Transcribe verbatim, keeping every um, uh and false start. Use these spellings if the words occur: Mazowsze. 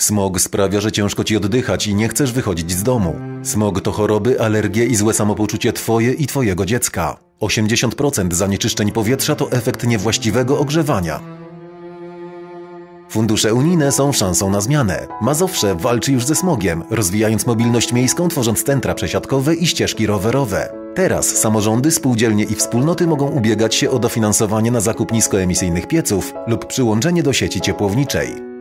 Smog sprawia, że ciężko ci oddychać i nie chcesz wychodzić z domu. Smog to choroby, alergie i złe samopoczucie twoje i twojego dziecka. osiemdziesiąt procent zanieczyszczeń powietrza to efekt niewłaściwego ogrzewania. Fundusze unijne są szansą na zmianę. Mazowsze walczy już ze smogiem, rozwijając mobilność miejską, tworząc centra przesiadkowe i ścieżki rowerowe. Teraz samorządy, spółdzielnie i wspólnoty mogą ubiegać się o dofinansowanie na zakup niskoemisyjnych pieców lub przyłączenie do sieci ciepłowniczej.